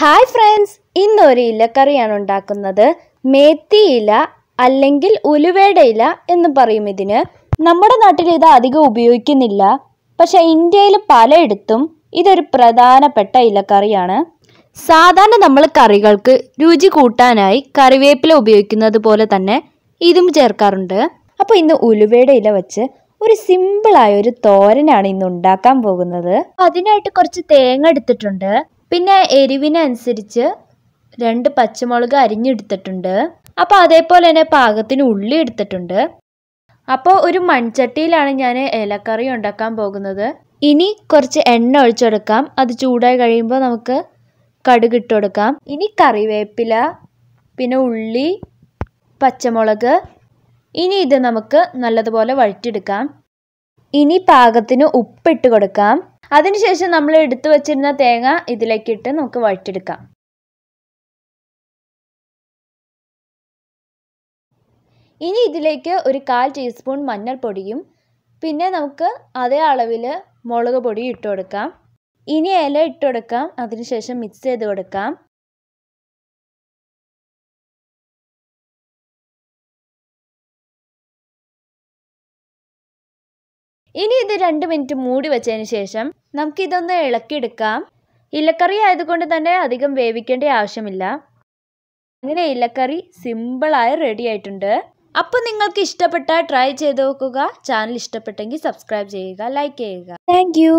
Hi friends, ഇന്നൊരു ഇലക്കറിയാണ് ഉണ്ടാക്കുന്നത്. മേത്തിയില അല്ലെങ്കിൽ ഉലുവയുടെ ഇല എന്ന് പറയും ഇതിന്. നമ്മുടെ നാട്ടിൽ ഇത് അധികം ഉപയോഗിക്കുന്നില്ല. പക്ഷേ ഇന്ത്യയിൽ പലയിടത്തും ഇതൊരു പ്രധാനപ്പെട്ട ഇലക്കറിയാണ്. സാധാരണ നമ്മൾ കറികൾക്ക് രുചി കൂട്ടാനായി കറിവേപ്പില ഉപയോഗിക്കുന്നത് പോലെ തന്നെ ഇതും ചേർക്കാറുണ്ട്. അപ്പോൾ ഇന്ന് ഉലുവയുടെ ഇല വെച്ച് ഒരു സിമ്പിളായ ഒരു തോരനാണ് ഇന്ന് ഉണ്ടാക്കാൻ പോകുന്നത്. അതിനായിട്ട് കുറച്ച് തേങ്ങ എടുത്തിട്ടുണ്ട്. പിന്നെ എരിവിനനുസരിച്ച് 2 പച്ചമുളക് അരിഞ്ഞെടുത്തിട്ടുണ്ട്. അപ്പോൾ അതേപോലെ തന്നെ പാകത്തിന് ഉള്ളി എടുത്തിട്ടുണ്ട്. അപ്പോൾ ഒരു മൺചട്ടിയിലാണ് ഞാൻ ഇലക്കറി ഉണ്ടാക്കാൻ പോകുന്നത്. ഇനി കുറച്ച് എണ്ണ ഒഴിച്ചെടുക്കാം. അത് ചൂടായി കഴിയുമ്പോൾ നമുക്ക് കടുക് ഇട്ട് കൊടുക്കാം. ഇനി കറിവേപ്പില, പിന്നെ ഉള്ളി, പച്ചമുളക്, ഇനി ഇത് നമുക്ക് നല്ലതുപോലെ വഴറ്റിയെടുക്കാം. ഇനി പാകത്തിന് ഉപ്പിട്ട് കൊടുക്കാം. അതിനുശേഷം നമ്മൾ എടുത്തു വച്ചിരുന്ന തേങ്ങ ഇതിലേക്കിട്ട് നമുക്ക് വഴറ്റിയെടുക്കാം. ഇനി ഇതിലേക്ക് ഒരു 1/4 ടീസ്പൂൺ മഞ്ഞൾപ്പൊടിയും പിന്നെ നമുക്ക് അതേ അളവിൽ മുളക് പൊടിയും ഇട്ട് കൊടുക്കാം. ഇനി ഇല ഇട്ട് കൊടുക്കാം. അതിനുശേഷം മിക്സ് ചെയ്ത് കൊടുക്കാം. ഇനി ഇത് 2 മിനിറ്റ് മൂടി വെച്ചതിന് ശേഷം നമുക്കിതൊന്ന് ഇളക്കിയെടുക്കാം. ഇലക്കറി ആയതുകൊണ്ട് തന്നെ അധികം വേവിക്കേണ്ട ആവശ്യമില്ല. അങ്ങനെ ഇലക്കറി സിമ്പിളായി റെഡി ആയിട്ടുണ്ട്. അപ്പോൾ നിങ്ങൾക്ക് ഇഷ്ടപ്പെട്ടാൽ ട്രൈ ചെയ്ത് നോക്കുക. ചാനൽ ഇഷ്ടപ്പെട്ടെങ്കിൽ സബ്സ്ക്രൈബ് ചെയ്യുക, ലൈക്ക് ചെയ്യുക. Thank U.